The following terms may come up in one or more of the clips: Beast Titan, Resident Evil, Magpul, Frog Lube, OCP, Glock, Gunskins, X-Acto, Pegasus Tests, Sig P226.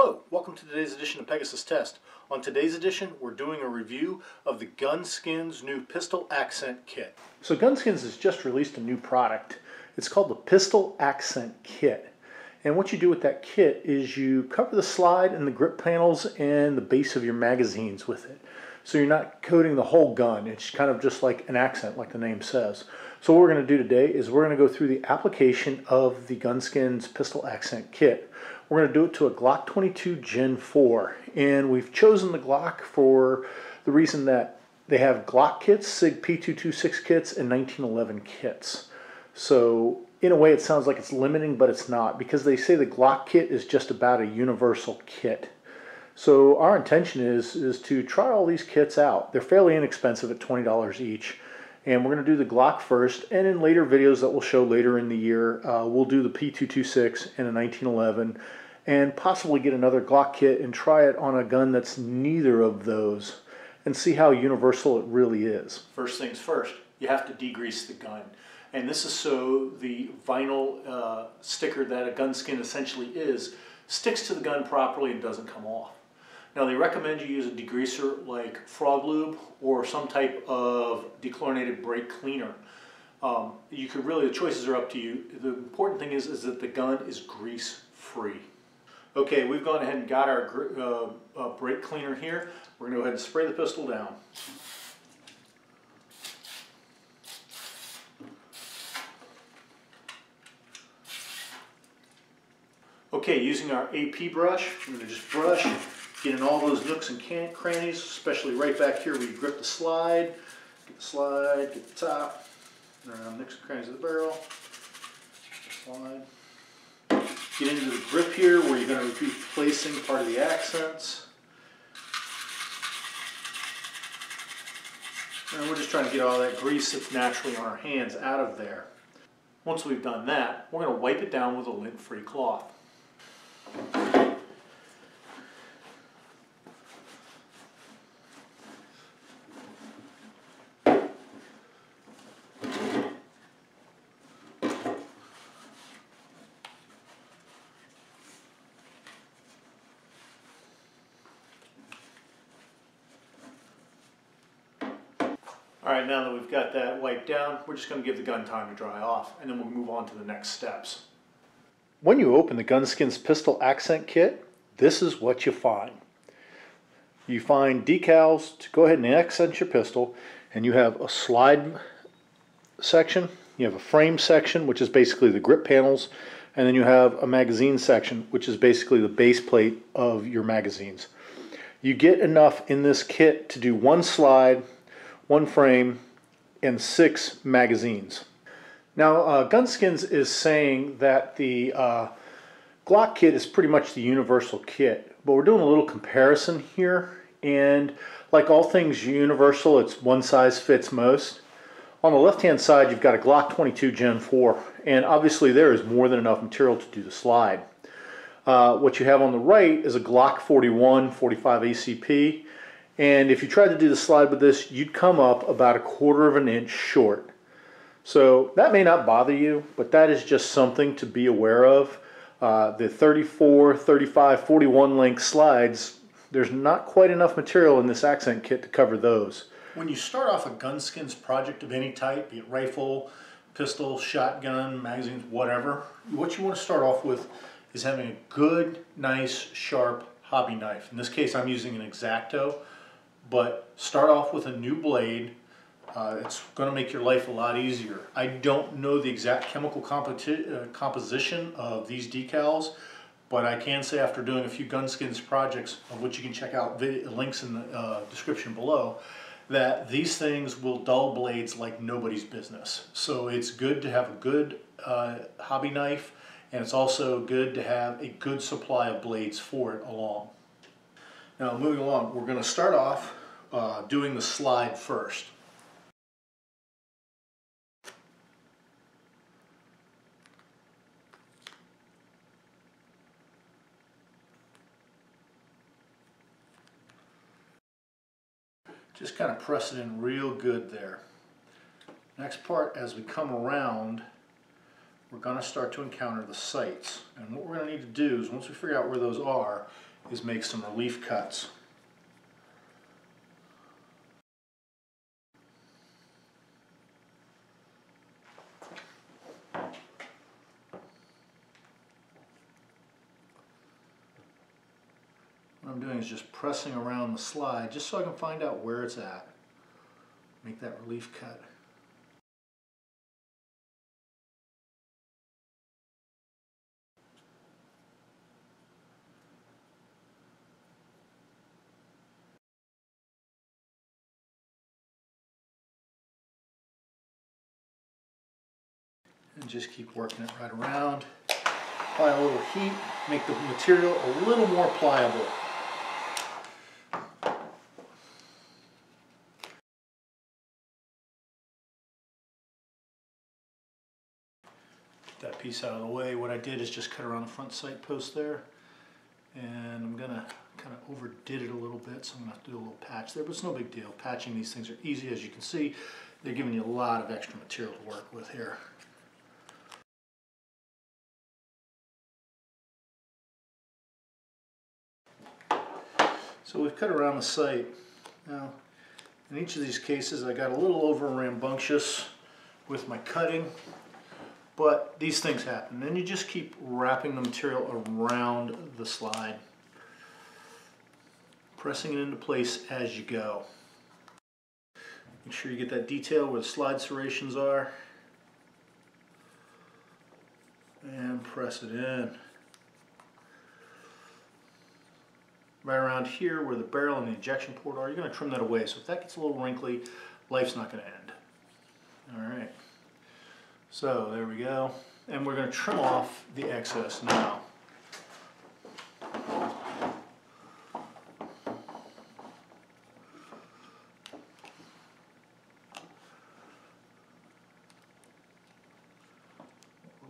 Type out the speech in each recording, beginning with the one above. Hello, welcome to today's edition of Pegasus Test. On today's edition, we're doing a review of the Gunskins new Pistol Accent Kit. So Gunskins has just released a new product. It's called the Pistol Accent Kit. And what you do with that kit is you cover the slide and the grip panels and the base of your magazines with it. So you're not coating the whole gun. It's kind of just like an accent, like the name says. So what we're going to do today is we're going to go through the application of the Gunskins Pistol Accent Kit. We're going to do it to a Glock 22 Gen 4, and we've chosen the Glock for the reason that they have Glock kits, Sig P226 kits, and 1911 kits. So in a way it sounds like it's limiting, but it's not, because they say the Glock kit is just about a universal kit. So our intention is to try all these kits out. They're fairly inexpensive at $20 each. And we're going to do the Glock first, and in later videos that we'll show later in the year, we'll do the P226 and a 1911, and possibly get another Glock kit and try it on a gun that's neither of those, and see how universal it really is. First things first, you have to degrease the gun. And this is so the vinyl sticker that a Gunskin essentially is sticks to the gun properly and doesn't come off. Now they recommend you use a degreaser like Frog Lube or some type of dechlorinated brake cleaner. The choices are up to you. The important thing is that the gun is grease free. Okay, we've gone ahead and got our brake cleaner here. We're going to go ahead and spray the pistol down. Okay, using our AP brush, we're going to just brush. Get in all those nooks and crannies, especially right back here where you grip the slide, get the top, around nooks and crannies of the barrel, slide. Get into the grip here where you're going to be placing part of the accents. And we're just trying to get all that grease that's naturally on our hands out of there. Once we've done that, we're going to wipe it down with a lint-free cloth. Alright, now that we've got that wiped down, we're just going to give the gun time to dry off, and then we'll move on to the next steps. When you open the Gunskins Pistol Accent Kit, this is what you find. You find decals to go ahead and accent your pistol, and you have a slide section, you have a frame section, which is basically the grip panels, and then you have a magazine section, which is basically the base plate of your magazines. You get enough in this kit to do one slide, one frame, and 6 magazines. Now Gunskins is saying that the Glock kit is pretty much the universal kit, but we're doing a little comparison here, and like all things universal, it's one size fits most. On the left hand side you've got a Glock 22 Gen 4, and obviously there is more than enough material to do the slide. What you have on the right is a Glock 41, 45 OCP. And if you tried to do the slide with this, you'd come up about 1/4 of an inch short. So that may not bother you, but that is just something to be aware of. The 34, 35, 41 length slides, there's not quite enough material in this accent kit to cover those. When you start off a Gunskins project of any type, be it rifle, pistol, shotgun, magazines, whatever, what you want to start off with is having a good, nice, sharp hobby knife. In this case, I'm using an X-Acto. But start off with a new blade. It's going to make your life a lot easier. I don't know the exact chemical composition of these decals, but I can say after doing a few Gunskins projects, of which you can check out links in the description below, that these things will dull blades like nobody's business. So it's good to have a good hobby knife, and it's also good to have a good supply of blades for it along. Now moving along, we're going to start off doing the slide first. Just kind of press it in real good there. Next part, as we come around, we're going to start to encounter the sights. And what we're going to need to do is, once we figure out where those are, is make some relief cuts. What I'm doing is just pressing around the slide just so I can find out where it's at. Make that relief cut. And just keep working it right around. Apply a little heat, make the material a little more pliable. That piece out of the way. What I did is just cut around the front sight post there, and I'm gonna kind of overdid it a little bit, so I'm gonna have to do a little patch there, but it's no big deal. Patching these things are easy. As you can see, they're giving you a lot of extra material to work with here. So we've cut around the sight. Now, in each of these cases, I got a little over rambunctious with my cutting, but these things happen. Then you just keep wrapping the material around the slide, pressing it into place as you go. Make sure you get that detail where the slide serrations are, and press it in. Right around here where the barrel and the ejection port are, you're going to trim that away. So if that gets a little wrinkly, life's not going to end. All right. So there we go. And we're going to trim off the excess now.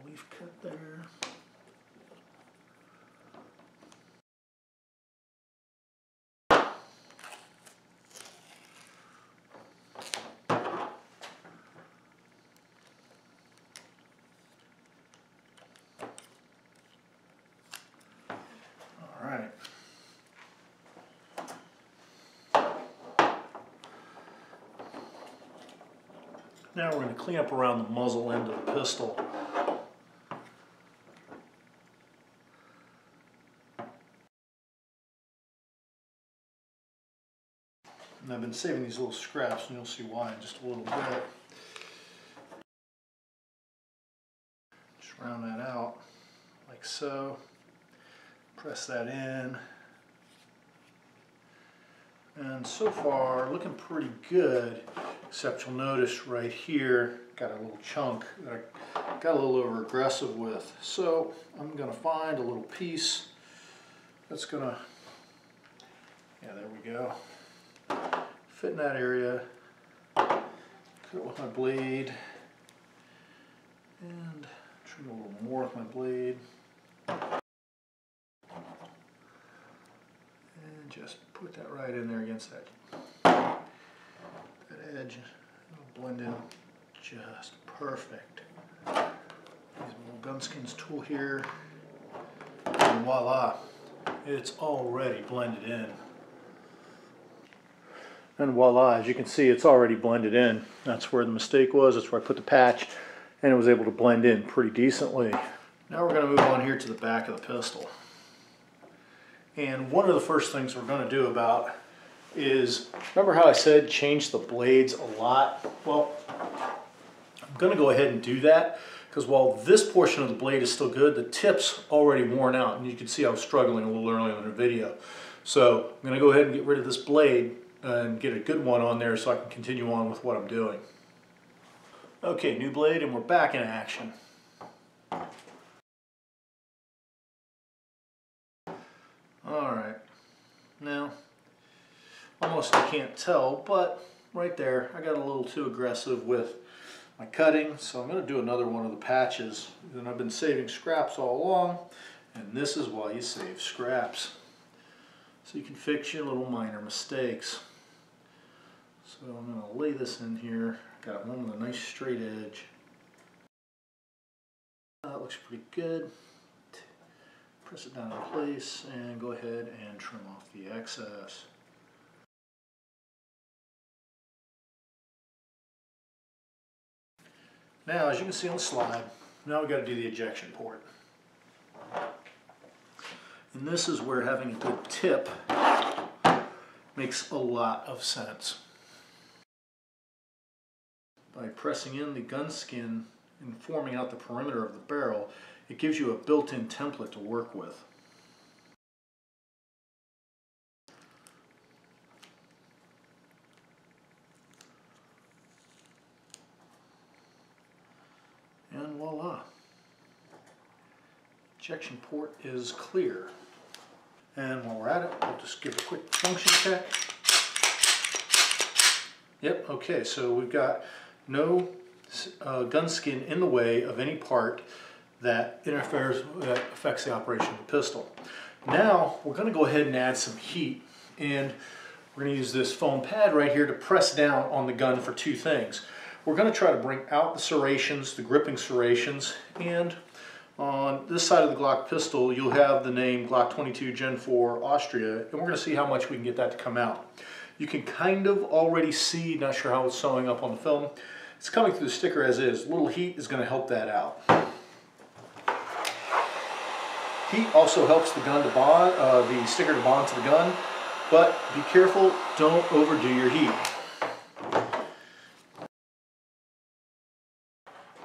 Relief cut there. Now we're going to clean up around the muzzle end of the pistol. And I've been saving these little scraps, and you'll see why in just a little bit. Just round that out like so. Press that in. And so far, looking pretty good, except you'll notice right here, got a little chunk that I got a little over aggressive with. So I'm going to find a little piece that's going to, yeah, there we go, fit in that area, cut it with my blade, and trim a little more with my blade. Just put that right in there against that edge. It'll blend in just perfect. Use my little Gunskins tool here, and voila, it's already blended in. And voila, as you can see, it's already blended in. That's where the mistake was. That's where I put the patch, and it was able to blend in pretty decently. Now we're going to move on here to the back of the pistol. And one of the first things we're going to do about is, remember how I said change the blades a lot? Well, I'm going to go ahead and do that, because while this portion of the blade is still good, the tip's already worn out. And you can see I was struggling a little earlier in the video. So I'm going to go ahead and get rid of this blade and get a good one on there so I can continue on with what I'm doing. Okay, new blade, and we're back in action. Alright, now, almost you can't tell, but right there I got a little too aggressive with my cutting, so I'm going to do another one of the patches. And I've been saving scraps all along, and this is why you save scraps, so you can fix your little minor mistakes. So I'm going to lay this in here. Got one with a nice straight edge. That looks pretty good. Press it down in place and go ahead and trim off the excess. Now, as you can see on the slide, now we've got to do the ejection port. And this is where having a good tip makes a lot of sense. By pressing in the gun skin and forming out the perimeter of the barrel, it gives you a built-in template to work with. And voila. Ejection port is clear. And while we're at it, we'll just give a quick function check. Yep, okay, so we've got no gun skin in the way of any part that interferes, that affects the operation of the pistol. Now we're going to go ahead and add some heat, and we're going to use this foam pad right here to press down on the gun for two things. We're going to try to bring out the serrations, the gripping serrations, and on this side of the Glock pistol you'll have the name Glock 22 Gen 4 Austria, and we're going to see how much we can get that to come out. You can kind of already see, not sure how it's sewing up on the film, it's coming through the sticker as is. A little heat is going to help that out. Heat also helps the gun to bond, the sticker to bond to the gun, but be careful, don't overdo your heat.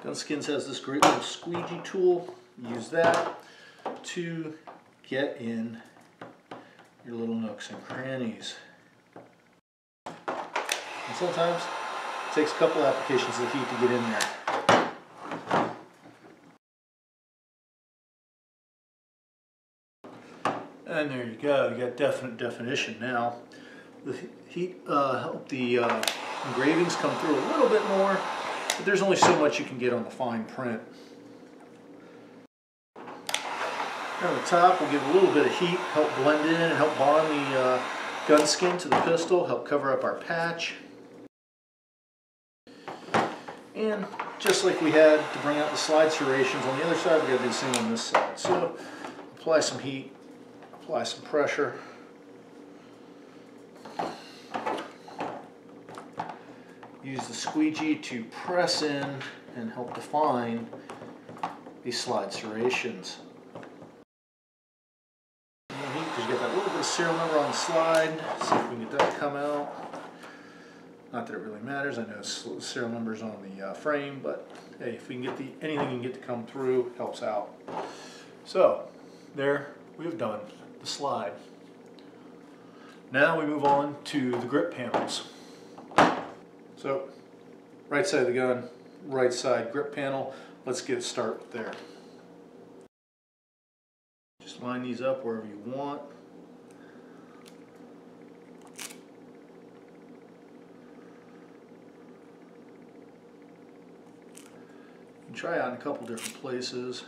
Gunskins has this great little squeegee tool. Use that to get in your little nooks and crannies. And sometimes it takes a couple applications of heat to get in there. And there you go, you got definite definition now. The heat helped the engravings come through a little bit more, but there's only so much you can get on the fine print. On the top, we'll give a little bit of heat, help blend in and help bond the gun skin to the pistol, help cover up our patch. And just like we had to bring out the slide serrations on the other side, we've got to do the same on this side. So apply some heat, apply some pressure, use the squeegee to press in and help define these slide serrations. Because you got that little bit of serial number on the slide, let's see if we can get that to come out. Not that it really matters, I know serial numbers on the frame, but hey, if we can get anything you can get to come through, helps out. So, there we have done the slide. Now we move on to the grip panels. So, right side of the gun, right side grip panel, let's get started there. Just line these up wherever you want. Try out in a couple different places.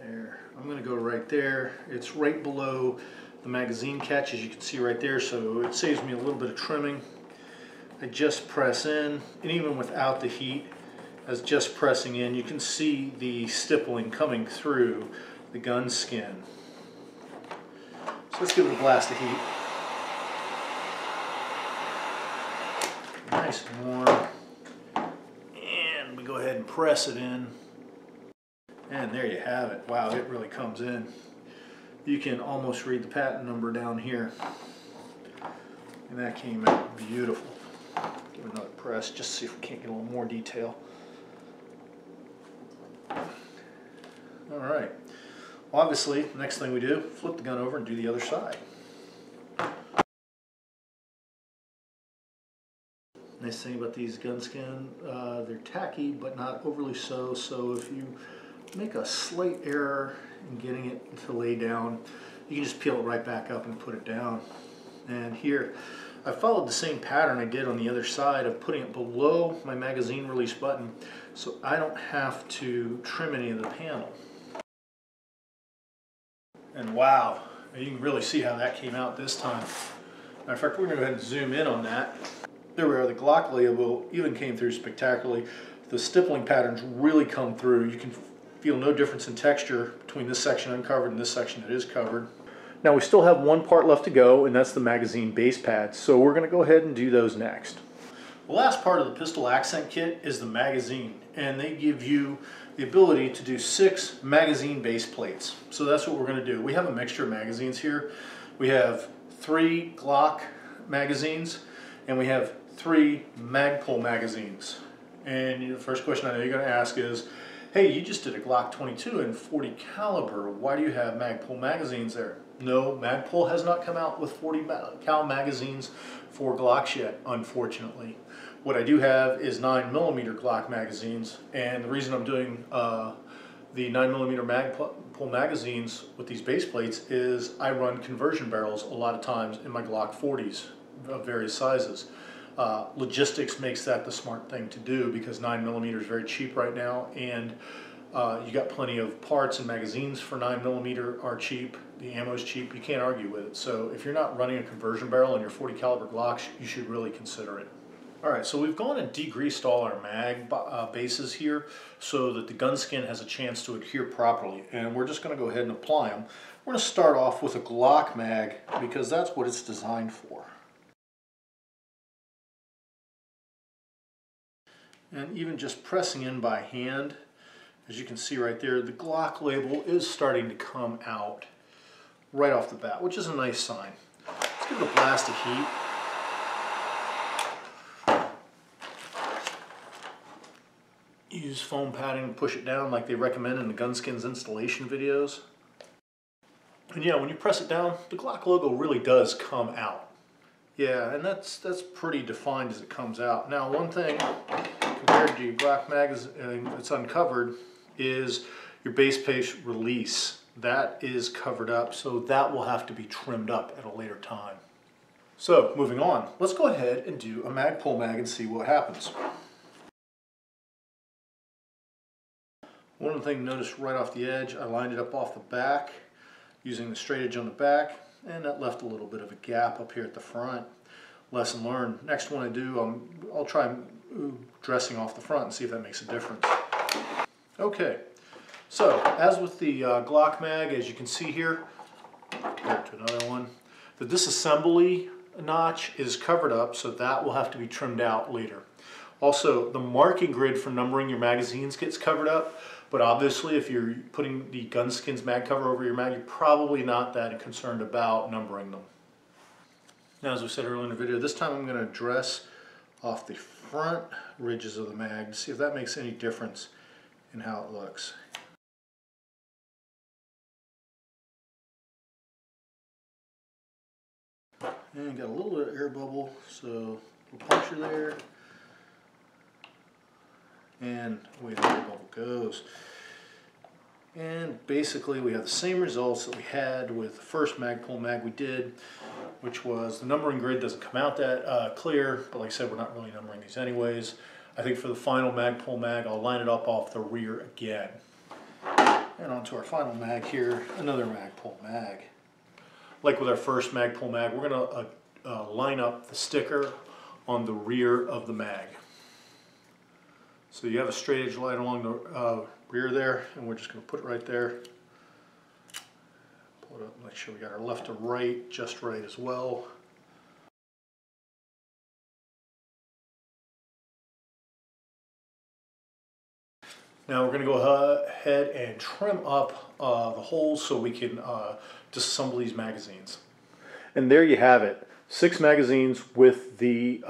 There, I'm going to go right there. It's right below the magazine catch, as you can see right there, so it saves me a little bit of trimming. I just press in, and even without the heat, as just pressing in, you can see the stippling coming through the gun skin. So let's give it a blast of heat. Nice and warm. Go ahead and press it in, and there you have it. Wow, it really comes in. You can almost read the patent number down here, and that came out beautiful. Give it another press just to see if we can't get a little more detail. All right, well, obviously the next thing we do, flip the gun over and do the other side. Nice thing about these gun skin, they're tacky but not overly so, so if you make a slight error in getting it to lay down, you can just peel it right back up and put it down. And here, I followed the same pattern I did on the other side of putting it below my magazine release button, so I don't have to trim any of the panel. And wow, you can really see how that came out this time. Matter of fact, we're going to go ahead and zoom in on that. There we are, the Glock label even came through spectacularly. the stippling patterns really come through. You can feel no difference in texture between this section uncovered and this section that is covered. Now we still have one part left to go, and that's the magazine base pads, so we're going to go ahead and do those next. The last part of the pistol accent kit is the magazine, and they give you the ability to do 6 magazine base plates. So that's what we're going to do. We have a mixture of magazines here. We have 3 Glock magazines, and we have 3 Magpul magazines. And the first question I know you're going to ask is, hey, you just did a Glock 22 and 40 caliber. Why do you have Magpul magazines there? No, Magpul has not come out with 40 cal magazines for Glocks yet, unfortunately. What I do have is 9mm Glock magazines, and the reason I'm doing the 9mm Magpul magazines with these base plates is I run conversion barrels a lot of times in my Glock 40s of various sizes. Logistics makes that the smart thing to do because 9mm is very cheap right now, and you got plenty of parts, and magazines for 9mm are cheap. The ammo is cheap. You can't argue with it. So if you're not running a conversion barrel in your 40 caliber Glocks, you should really consider it. All right, so we've gone and degreased all our mag bases here so that the gun skin has a chance to adhere properly, and we're just going to go ahead and apply them. We're going to start off with a Glock mag because that's what it's designed for. And even just pressing in by hand, as you can see right there, the Glock label is starting to come out right off the bat, which is a nice sign. Let's give it a blast of heat. Use foam padding to push it down like they recommend in the Gunskins installation videos. And yeah, when you press it down, the Glock logo really does come out. Yeah, and that's pretty defined as it comes out. Now, one thing compared to your Glock magazine that's uncovered is your base plate release. That is covered up, so that will have to be trimmed up at a later time. So, moving on, let's go ahead and do a Magpul mag and see what happens. One thing to notice right off the edge, I lined it up off the back using the straight edge on the back, and that left a little bit of a gap up here at the front. Lesson learned. Next one I do, I'll try dressing off the front and see if that makes a difference. Okay, so as with the Glock mag, as you can see here, to another one, the disassembly notch is covered up, so that will have to be trimmed out later. Also, the marking grid for numbering your magazines gets covered up, but obviously if you're putting the Gunskins mag cover over your mag, you're probably not that concerned about numbering them. Now, as we said earlier in the video, this time I'm going to dress off the front ridges of the mag to see if that makes any difference in how it looks. And got a little bit of air bubble, so a little puncture there. And away the air bubble goes. And basically we have the same results that we had with the first Magpul mag we did, which was the numbering grid doesn't come out that clear, but like I said, we're not really numbering these anyways. I think for the final Magpul mag, I'll line it up off the rear again. And on to our final mag here, another Magpul mag. Like with our first Magpul mag, we're going to line up the sticker on the rear of the mag. So you have a straight edge line along the rear there, and we're just going to put it right there. Pull it up, make sure we got our left to right, just right as well. Now we're going to go ahead and trim up the holes so we can disassemble these magazines. And there you have it. 6 magazines with the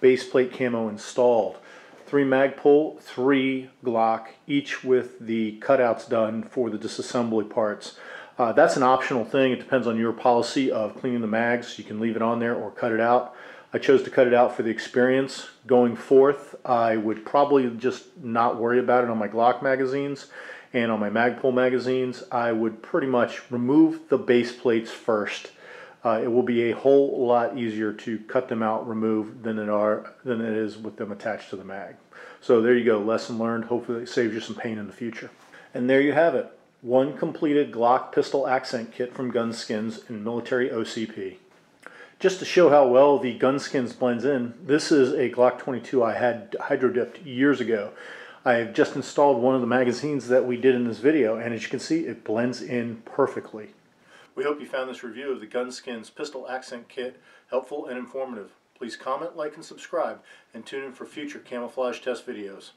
base plate camo installed. 3 Magpul, 3 Glock, each with the cutouts done for the disassembly parts. That's an optional thing. It depends on your policy of cleaning the mags. You can leave it on there or cut it out. I chose to cut it out for the experience. Going forth, I would probably just not worry about it on my Glock magazines, and on my Magpul magazines, I would pretty much remove the base plates first. It will be a whole lot easier to cut them out, remove, than it is with them attached to the mag. So there you go, lesson learned. Hopefully it saves you some pain in the future. And there you have it, one completed Glock pistol accent kit from Gunskins and military OCP. Just to show how well the Gunskins blends in, this is a Glock 22 I had hydro-dipped years ago. I have just installed one of the magazines that we did in this video, and as you can see, it blends in perfectly. We hope you found this review of the Gunskins Pistol Accent Kit helpful and informative. Please comment, like, and subscribe, and tune in for future camouflage test videos.